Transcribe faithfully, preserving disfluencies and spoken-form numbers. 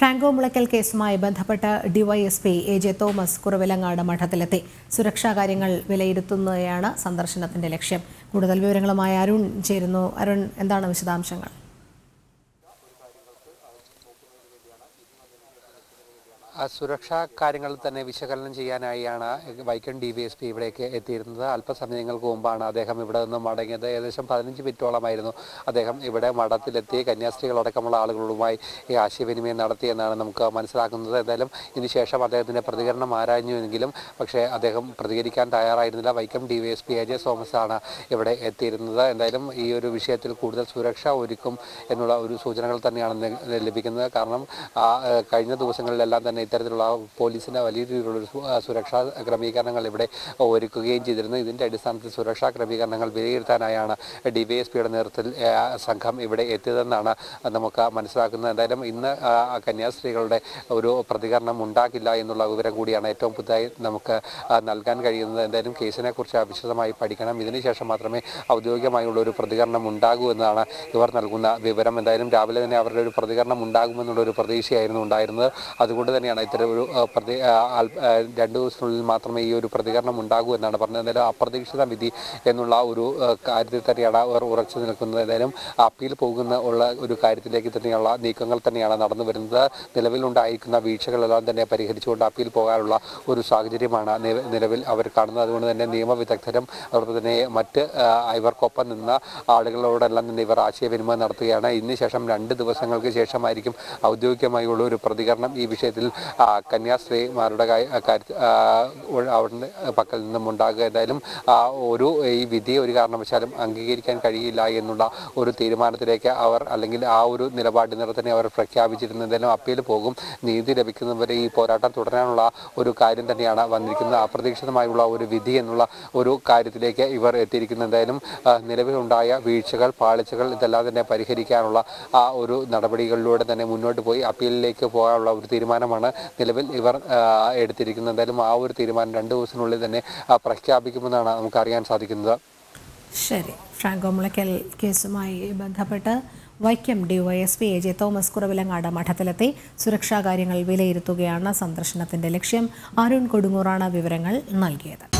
Franco Mulakkal കേസുമായി ബന്ധപ്പെട്ട DySP AJ Thomas കുരവിലങ്ങാട് മഠത്തിലെത്തി സുരക്ഷാ കാര്യങ്ങൾ വിലയിരുത്തുന്നതാണ് സന്ദർശനത്തിന്റെ ലക്ഷ്യം കൂടുതൽ വിവരങ്ങളുമായി അരുൺ ചേരുന്നു അരുൺ എന്താണ് വിശദാംശങ്ങൾ സുരക്ഷാ കാര്യങ്ങൾ തന്നെ വിശകലനം ചെയ്യാനായാണ് വൈക്കൻ DVSP ഇവിടേക്ക് എത്തിയിരുന്നത് അല്പസമയങ്ങൾക്ക് മുമ്പാണ് അദ്ദേഹം ഇവിടെ നിന്ന് മടങ്ങിയത് ഏകദേശം പതിനഞ്ച് മിനിറ്റോളമായിരുന്നു അദ്ദേഹം ഇവിടെ മഠത്തിലെത്തി കന്യാസ്ത്രീകൾ അടക്കമുള്ള ആളുകളുമായി ഈ ആശയവിനിമയം നടത്തിയെന്നാണ് നമുക്ക് മനസ്സിലാക്കുന്നത് എന്തായാലും ഇതിനുശേഷം അദ്ദേഹത്തിന്റെ പ്രതികരണം ആരാഞ്ഞുവെങ്കിലും പക്ഷേ അദ്ദേഹം പ്രതികരിക്കാൻ തയ്യാറായിരുന്നില്ല വൈക്കം DVSP AJ തോമസ് ആണ് ഇവിടെ എത്തിയിരുന്നത് എന്തായാലും ഈ ഒരു വിഷയത്തിൽ കൂടുതൽ സുരക്ഷ ഒരുക്കും എന്നുള്ള ഒരു സൂചനകൾ തന്നെയാണ് ലഭിക്കുന്നത് കാരണം കഴിഞ്ഞ ദിവസങ്ങളിലെല്ലാം തന്നെ ഇത്തരത്തിലുള്ള പോലീസിന്റെ വലിയ രീതിയിലുള്ള സുരക്ഷാ ക്രമീകരണങ്ങൾ ഇവിടെ ഒരുക്കുകയും ചെയ്തിരുന്നു ഇതിന്റെ അടിസ്ഥാനത്തിൽ സുരക്ഷാ ക്രമീകരണങ്ങൾ വിലയിരുത്താനായാണ് ഡിവൈഎസ്പിയുടെ നേതൃത്വത്തിൽ സംഘം ഇവിടെ എത്തിയതെന്നാണ് നമുക്ക് മനസ്സിലാക്കുന്നത് എന്തായാലും ഇന്ന് കന്യാസ്ത്രീകളുടെ ഒരു പ്രതികരണം ഉണ്ടാകില്ല എന്നുള്ള വിവരം കൂടിയാണ് ഏറ്റവും പുതുതായി നമുക്ക് നൽകാൻ കഴിയുന്നത് എന്തായാലും കേസിനെ കുറിച്ച് വിശദമായി പഠിക്കണം ഇതിനുശേഷം മാത്രമേ ഔദ്യോഗികമായുള്ള ഒരു പ്രതികരണം ഉണ്ടാകൂ എന്നാണ് ഇവർ നൽകുന്ന വിവരം എന്തായാലും രാവിലെ തന്നെ അവരുടെ ഒരു പ്രതികരണം ഉണ്ടാകുമെന്നുള്ള ഒരു പ്രതീക്ഷയായിരുന്നു ഉണ്ടായിരുന്നത് അതുകൊണ്ട് തന്നെ ഇത്തരം ഒരു പ്രതി രണ്ടു ദിവസത്തിനുള്ളിൽ മാത്രമേ ഈ ഒരു പ്രതികരണം ഉണ്ടാകൂ എന്നാണ് പറഞ്ഞത് എന്തായാലും അപ്രതീക്ഷിത വിധി എന്നുള്ള ഒരു കാര്യത്തിൽ തന്നെയാണ് അവർ ഉറച്ചു നിൽക്കുന്നത് എന്തായാലും അപ്പീൽ പോകുന്ന ഉള്ള ഒരു കാര്യത്തിലേക്ക് തന്നെയുള്ള നീക്കങ്ങൾ തന്നെയാണ് നടന്നു വരുന്നത് നിലവിലുണ്ടായിരിക്കുന്ന വീഴ്ചകളെല്ലാം തന്നെ പരിഹരിച്ചുകൊണ്ട് അപ്പീൽ പോകാനുള്ള ഒരു സാഹചര്യമാണ് നിലവിൽ അവർ കാണുന്നത് അതുകൊണ്ട് തന്നെ നിയമവിദഗ്ധരും അതുപോലെ തന്നെ മറ്റ് ഇവർക്കൊപ്പം നിന്ന ആളുകളോടെല്ലാം തന്നെ ഇവർ ആശയവിനിമയം നടത്തുകയാണ് ഇതിന് ശേഷം രണ്ട് ദിവസങ്ങൾക്ക് ശേഷമായിരിക്കും ഔദ്യോഗികമായുള്ള ഒരു പ്രതികരണം ഈ വിഷയത്തിൽ കന്യാസ്ത്രീമാരുടെ അവരുടെ പക്കൽ നിന്നും ഉണ്ടാകുക എന്തായാലും ഒരു ഈ വിധിയെ ഒരു കാരണവശാലും അംഗീകരിക്കാൻ കഴിയില്ല എന്നുള്ള ഒരു തീരുമാനത്തിലേക്ക് അവർ അല്ലെങ്കിൽ ആ ഒരു നിലപാടിനെ തന്നെ അവർ പ്രഖ്യാപിച്ചിരുന്നു എന്തായാലും അപ്പീൽ പോകും നീതി ലഭിക്കുന്നവരെ ഈ പോരാട്ടം തുടരാനുള്ള ഒരു കാര്യം തന്നെയാണ് വന്നിരിക്കുന്നത് അപ്രതീക്ഷിതമായുള്ള ഒരു വിധി എന്നുള്ള ഒരു കാര്യത്തിലേക്ക് ഇവർ എത്തിയിരിക്കുന്നത് എന്തായാലും നിലവിലുണ്ടായ വീഴ്ചകൾ പാളിച്ചകൾ ഇതെല്ലാം തന്നെ പരിഹരിക്കാനുള്ള ആ ഒരു നടപടികളിലൂടെ തന്നെ മുന്നോട്ട് പോയി അപ്പീലിലേക്ക് പോകാനുള്ള ഒരു തീരുമാനമാണ് നിലവിൽ ഇവർ എടുത്തിരിക്കുന്നത് എന്തായാലും ആ ഒരു തീരുമാനം രണ്ട് ദിവസത്തിനുള്ളിൽ തന്നെ പ്രഖ്യാപിക്കുമെന്നാണ് നമുക്ക് അറിയാൻ സാധിക്കുന്നത് ശരി ഫ്രാങ്കോ മുളയ്ക്കൽ കേസുമായി ബന്ധപ്പെട്ട് Vaikom DYSP A J Thomas Kuravilangad മഠത്തിലെത്തി സുരക്ഷാ കാര്യങ്ങൾ വിലയിരുത്തുകയാണ് സന്ദർശനത്തിന്റെ ലക്ഷ്യം അരുൺ കൊടുങ്ങൂറാണ് വിവരങ്ങൾ നൽകിയത്